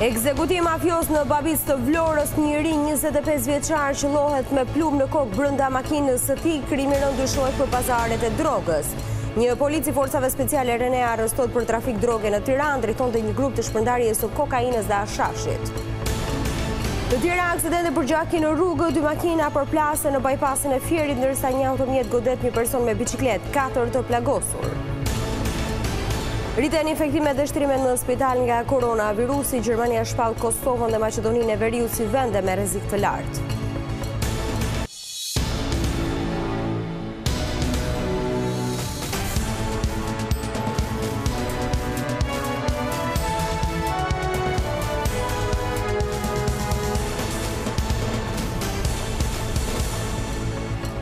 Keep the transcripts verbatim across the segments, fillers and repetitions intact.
Ekzekutiv mafios në Babis të Vlorës, njëri njëzet e pesë vjeçar qellohet me pluhmë në kokë brenda makinës së tij, krimi rëndyshohet për pazaret e drogës. Një polic i forcave speciale Renea arrestohet për trafik droge në Tiranë, drejtonte një grup të shpërndarjes së kokainës dhe ashashit. Në Tiranë, aksidente përgjaki në rrugë, dy makina përplasen në bypassin e Fierit, ndërsa një automjet godet një person me biçikletë, katër të plagosur. Rritën infektimet dhe shtrimet në spital nga koronavirusi, Gjermania shpall Kosovën dhe Maqedoninë e Veriut si vende me rrezik të lartë.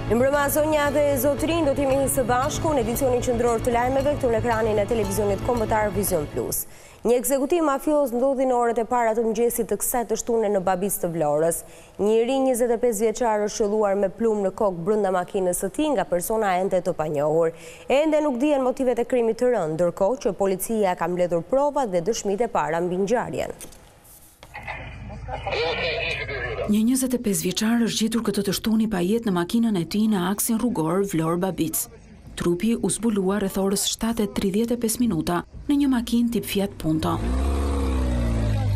Në mbrëma zonja dhe zotrin do t'jemi së bashku në edicionin qendror të lajmeve këtu në ekranin e televizionit kombëtar Vision Plus. Një ekzekutiv mafios ndodhi në orët e para të mëngjesit të kësaj të shtune në Babis të Vlorës. Njëri njëzet e pesë vjeçar është shëlluar me pluhmë në kokë brenda makinës së tij nga persona ende të panjohur. Ende nuk dihen motivet e krimit të rënd, ndërkohë që policia ka mbledhur provat dhe dëshmitë e para mbi ngjarjen. Një njëzet e pesë vjeçar është gjetur këtë të shtuni pa jetë në makinën e tij në aksin rrugor Vlorë-Babic. Trupi u zbulua rreth orës shtatë e tridhjetë e pesë minuta në një makinë tip Fiat Punto.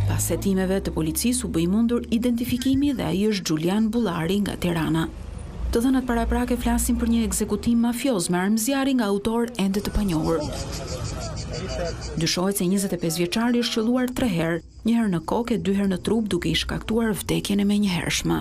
Pas hetimeve të policisë u bë i mundur identifikimi dhe ai është Julian Bullari nga Tirana. Të dhënat paraprake flasin për një ekzekutim mafioz me armëzjarje nga autor ende të panjohur. Dyshohet se njëzet e pesë vjeçari është qelluar tre herë, një herë në kokë, dy herë në trup, duke i shkaktuar vdekjen e menjëhershme.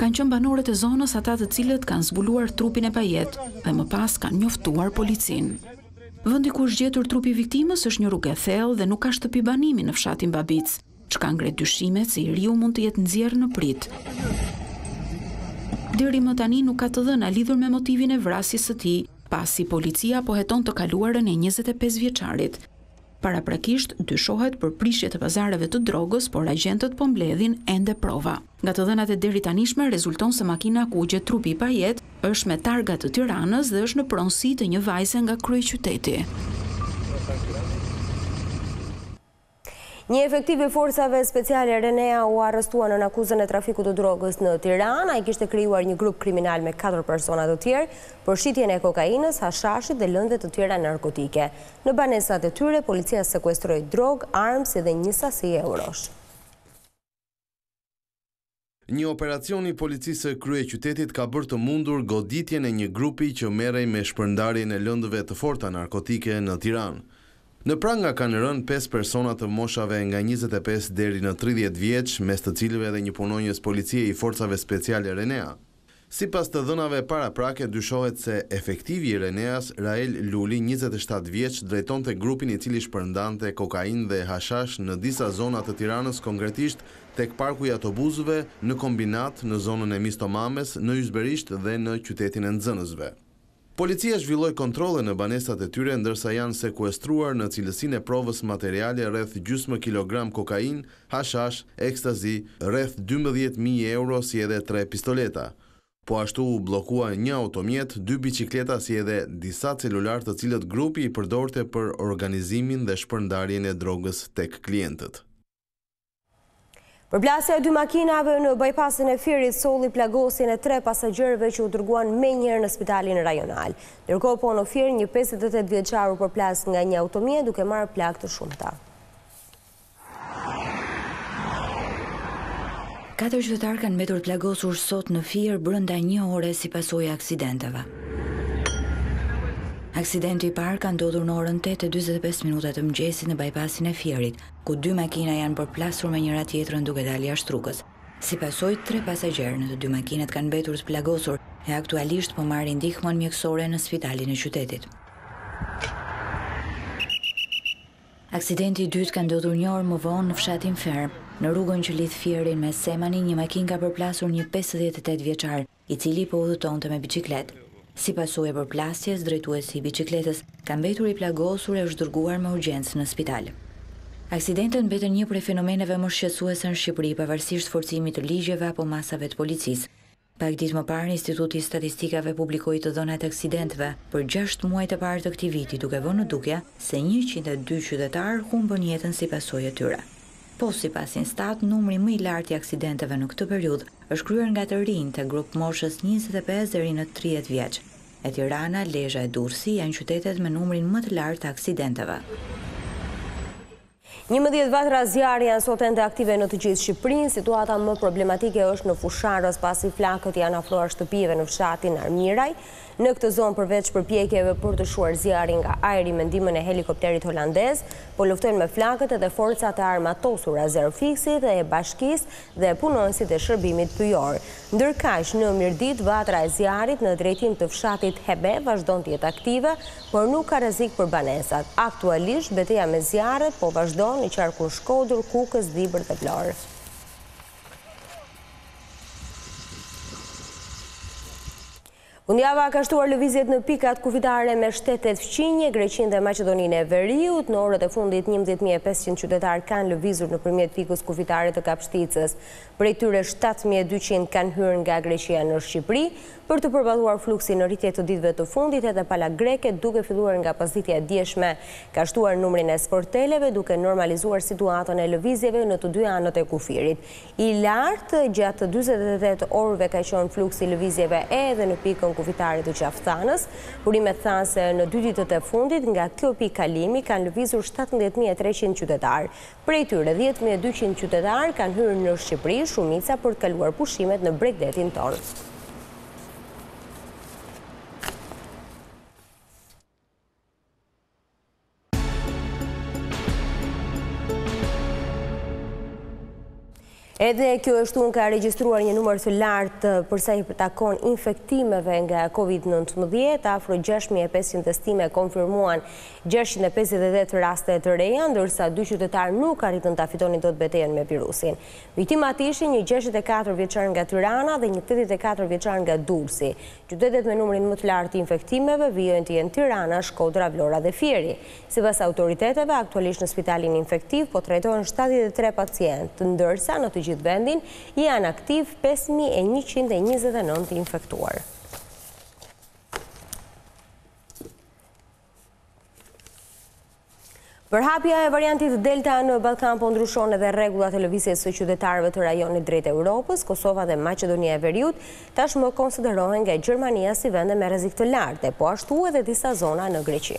Kanë qenë banorët e zonës ata të cilët kanë zbuluar trupin e pajetë dhe më pas kanë njoftuar policinë. Vendi ku është gjetur trupi i viktimës është një rrugë e thellë dhe nuk ka shtëpi banimi në fshatin Babic, çka ngre dyshimet se njeriu mund të jetë nxjerrë në prit. Deri më tani nuk ka të dhëna lidhur me motivin e vrasjes së tij, pasi policia po heton të kaluarën e njëzet e pesë vjeçarit. Paraprakisht dyshohet për prishje të pazareve të drogës, por agjentët po mbledhin ende prova. Nga të dhënat e deri tanishme rezulton se makina ku u gjet trupi pa jetë është me targa të Tiranës dhe është në pronësi të një vajze nga kryeqyteti. Një efektiv i forcave speciale Renea u arrestua në akuzën e trafikut të drogës në Tiranë. Ai kishte krijuar një grup kriminal me katër persona të tjerë për shitjen e kokainës, hashashit dhe lëndëve të tjera narkotike. Në banesat e tyre, policia sekuestroi drogë, armë si dhe një sasi eurosh. Një operacion i policisë kryeqytetit ka bërë të mundur goditjen e një grupi që merrej me shpërndarjen e lëndëve të forta narkotike në Tiranë. Në pranga kanë rënë pesë persona të moshave nga njëzet e pesë deri në tridhjetë vjeç, mes të cilëve edhe një punonjës policie i forcave speciale Renea. Sipas të dhënave paraprake, dyshohet se efektivi i Reneas, Raël Luli, njëzet e shtatë vjeç, drejtonte grupin i cili shpërndante kokainë dhe hashash në disa zona të Tiranës, konkretisht tek parku i autobusëve, në kombinat, në zonën e Mistomames, në Yzberisht dhe në qytetin e Nxënësve. Policia zhvilloi kontrole në banesat e tyre, ndërsa janë sekuestruar në cilësinë e provës materiale rreth gjysmë kilogram kokainë, hashash, ekstazi, rreth dymbëdhjetë mijë euro si edhe tre pistoleta. Po ashtu u bllokua një automjet, dy biçikleta si edhe disa celular të cilët grupi i përdorte për organizimin dhe shpërndarjen e drogës tek klientët. Përplasja e dy makinave në bypassin e Fierit solli plagosjen e tre pasagjerëve që u dërguan menjëherë në spitalin rajonal. Ndërkohë po në Fier, një pesëdhjetë e tetë vjeçar u përplas nga një automjet duke marrë plagë të shumta. Katër qytetarë kanë mbetur plagosur sot në Fier brenda një ore si pasojë e aksidenteve. Aksidenti i parë ka ndodhur në orën tetë e dyzet e pesë minuta të mëngjesit në bypassin e Fierit, ku dy makina janë përplasur me njëra tjetrën duke dalë jashtë rrugës. Si pasojë, tre pasagjerë në të dy makinat kanë mbetur të plagosur e aktualisht po marrin ndihmën mjekësore në spitalin e qytetit. Aksidenti i dytë ka ndodhur një orë më vonë në fshatin Ferm, në rrugën që lidh Fierin me Semanin, një makinë ka përplasur një pesëdhjetë e tetë vjeçar, i cili po udhëtonte me biçikletë. Si pasojë e përplasjes, drejtuesi i biçikletës ka mbetur i plagosur e është dërguar me urgjencë në spital. Aksidentët mbetën një prej fenomeneve më shqetësuese në Shqipëri, pavarësisht forcimit të ligjeve apo masave të policisë. Pak ditë më parë, Instituti i Statistikave publikoi të dhënat e aksidentëve për gjashtë muajt e parë të këtij viti, duke vënë në dukje se njëqind e dy qytetarë humbën jetën si pasojë e tyre. Po, sipas Instat, numri më i lartë i aksidenteve në këtë periudhë është kryer nga të rinj të grup moshës njëzet e pesë deri në tridhjetë vjeç. E Tirana, Lezhë e Durrësi janë qytetet me numrin më të lartë të aksidenteve. njëmbëdhjetë vatra zjarri janë sot ende aktive në të gjithë Shqipërinë. Situata më problematike është në Fusharës, pasi flakët janë afruar shtëpive në fshatin Armiraj. Në këtë zonë, përveç përpjekjeve për të shuar zjarrin nga ajri me ndihmën e helikopterit holandez, po luftojnë me flakët edhe forcat e armatosura, zerfiksit e bashkisë dhe punonësit e shërbimit pyjor. Ndërkaq, në Mirdit, vatra e zjarrit në drejtim të fshatit Hebe vazhdon të jetë aktive, por nuk ka rrezik për banesat. Aktualisht, betejë me zjarret po vazhdon në qarkun Shkodër, Kukës, Dibër dhe Vlorë. Fundjava ka shtuar lëvizjet në pikat kufitare me shtetet fqinje, Greqinë dhe Maqedoninë e Veriut. Në orët e fundit, njëmbëdhjetë mijë e pesëqind qytetarë kanë lëvizur nëpërmjet pikës kufitare të Kapshticës. Prej tyre, shtatë mijë e dyqind kanë hyrë nga Greqia në Shqipëri për të përballuar fluksin në rritje të ditëve të fundit, edhe pala greke duke filluar nga pasditja e dieshme. Ka shtuar numrin e sporteleve duke normalizuar situatën e lëvizjeve në të dy anët e kufirit. I lartë, gjatë dyzet e tetë orëve ka qenë fluksi lëvizjeve edhe në pikën kufitare të Qaftanës. Purimet thanë se në dy ditët e fundit nga kjo pikë kalimi kanë lëvizur shtatëmbëdhjetë mijë e treqind qytetarë. Prej tyre dhjetë mijë e dyqind qytetarë kanë hyrë në Shqipëri, shumica për të kaluar pushimet në Bregdetin tonë. Edhe kjo është unë ka regjistruar një numër të lartë përsa i përtakon infektimeve nga Covid nëntëmbëdhjetë, afro gjashtë mijë e pesëqind testime konfirmuan gjashtëqind e pesëdhjetë e tetë raste të reja, ndërsa dy qytetarë nuk arritën ta fitonin dot betejën me virusin. Viktimat ishin një gjashtëdhjetë e katër vjeçar nga Tirana dhe një tetëdhjetë e katër vjeçar nga Durrësi. Qytetet me numrin më të lartë të infektimeve vijojnë të jenë Tirana, Shkodra, Vlora dhe Fieri. Sipas autoriteteve, aktualisht në spitalin infektiv po trajtohen shtatëdhjetë e tre pacientë, ndërsa në të vendin janë aktiv pesë mijë e njëqind e njëzet e nëntë të infektuar. Përhapja e variantit Delta në Ballkan po ndryshon edhe rregullat e lëvizjes së qytetarëve të rajonit drejt Europës. Kosova dhe Maqedonia e Veriut tashmë konsiderohen nga Gjermania si vende me rrezik të lartë, po ashtu edhe disa zona në Greqi.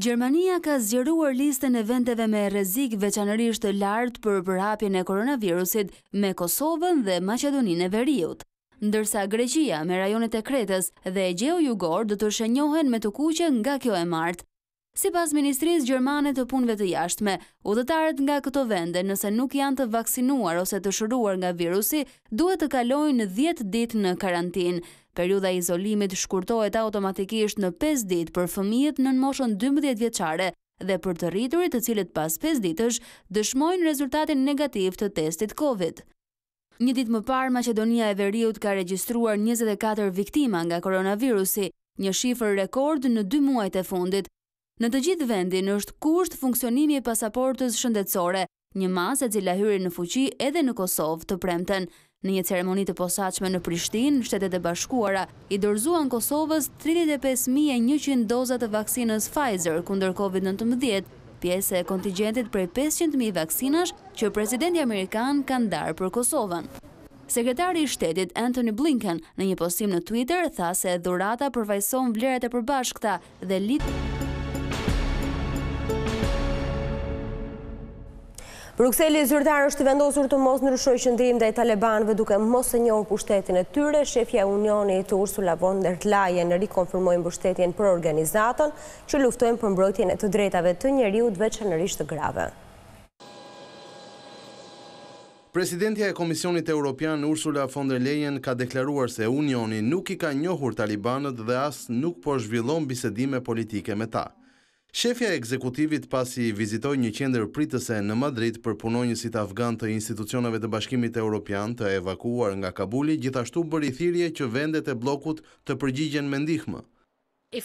Gjermania ka zgjeruar listën e vendeve me rrezik veçanërisht të lartë për përhapjen e koronavirusit me Kosovën dhe Maqedoninë e Veriut, ndërsa Greqia me rajonet e Kretës dhe Egeu Jugor do të shënjohen me të kuqe nga kjo e martë. Sipas Ministrisë Gjermane të Punëve të Jashtme, udhëtarët nga këto vende, nëse nuk janë të vaksinuar ose të shëruar nga virusi, duhet të kalojnë dhjetë ditë në karantinë. Periudha e izolimit shkurtohet automatikisht në pesë ditë për fëmijët nën moshën dymbëdhjetë vjeçare dhe për të rriturit të cilët pas pesë ditësh dëshmojnë rezultatin negativ të testit Covid. Një ditë më parë, Maqedonia e Veriut ka regjistruar njëzet e katër viktima nga koronavirusi, një shifër rekord në dy muajt e fundit. Në të gjithë vendin është kusht funksionimi i pasaportës shëndetësore, një masë e cila hyri në fuqi edhe në Kosovë të premten. Në një ceremoni të posaçme në Prishtinë, Shtetet e Bashkuara i dorëzuan Kosovës tridhjetë e pesë mijë e njëqind doza të vaksinës Pfizer kundër Covid nëntëmbëdhjetë, pjesë e kontingjentit prej pesëqind mijë vaksinash që presidenti amerikan ka ndarë për Kosovën. Sekretari i Shtetit Antony Blinken në një postim në Twitter tha se dhurata përfaqëson vlerat e përbashkëta dhe lidh Brukseli zyrtar është vendosur të mos ndryshojë qendrimin ndaj talibanëve duke mos e njohur pushtetin e tyre. Shefja e Unionit Ursula von der Leyen rikonfirmoi mbështetjen për organizatën që luftojnë për mbrojtjen e të drejtave të njerëzit, veçanërisht të grave. Presidentja e Komisionit Evropian Ursula von der Leyen ka deklaruar se Unioni nuk i ka njohur talibanët dhe as nuk po zhvillon bisedime politike me ta. Shefja e ekzekutivit pasi vizitoi një qendër pritëse në Madrid për punonjësit afgan të institucioneve të Bashkimit Evropian të evakuar nga Kabuli, gjithashtu bëri thirrje që vendet e bllokut të përgjigjen me ndihmë. E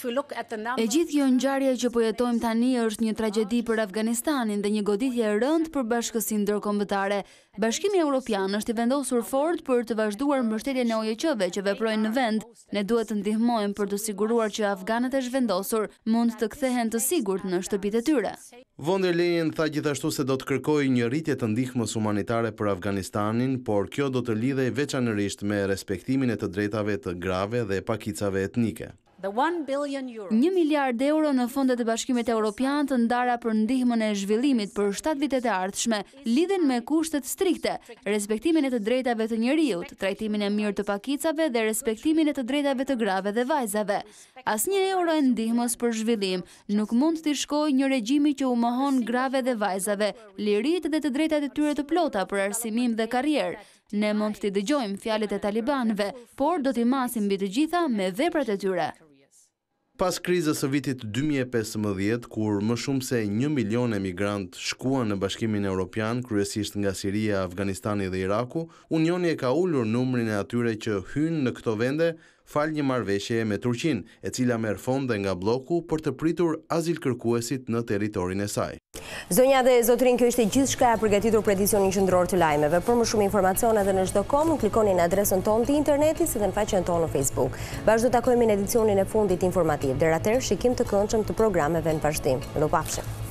gjithë kjo ngjarje që po jetojmë tani është një tragjedi për Afganistanin dhe një goditje e rëndë për bashkësinë ndërkombëtare. Bashkimi Evropian është I vendosur fort për të vazhduar mbështetjen e O E C E-ve që veprojnë në vend. Ne duhet të ndihmojmë për të siguruar që afganët e zhvendosur mund të kthehen të sigurt në shtëpitë e tyre. Von der Leyen tha gjithashtu se do të kërkojë një rritje të ndihmës humanitare për Afganistanin, por kjo do të lidhej veçanërisht me respektimin e të drejtave të grave dhe pakicave etnike. Një miliard euro në fondet e bashkimit Europian të ndara për ndihmën e zhvillimit për shtatë vitet e ardhshme, lidhen me kushtet strikte, respektimin e të drejtave të njeriut, trajtimin e mirë të pakicave dhe respektimin e të drejtave të grave dhe vajzave. Asnjë euro e ndihmës për zhvillim nuk mund të shkojë një regjimi që u mohon grave dhe vajzave, liritë dhe të drejtat e tyre të plota për arsimim dhe karrierë. Ne mund t'i dëgjojmë fjalët e talibanëve, por do t'i masim mbi të gjitha me veprat e tyre. Pas krizës së vitit dy mijë e pesëmbëdhjetë, kur më shumë se një milion emigrantë shkuan në Bashkimin Evropian, kryesisht nga Siria, Afganistani dhe Iraku, Unioni e ka ulur numrin e atyre që hynë në këto vende fal një marrëveshje me Turqinë, e cila merr fonde nga bloku për të pritur azilkërkuesit në territorin e saj. Zonja dhe zotrin, kjo ishte gjithçka e përgatitur për edicionin qendror të lajmeve. Për më shumë informacione dhe në çdo kohë, klikoni në adresën tonë të internetit si dhe në faqen tonë në Facebook. Bashkë do takojmë në edicionin e fundit informativ. Deri atëherë, shikim të këndshëm të programeve në vazhdim. Ju përshëndesim.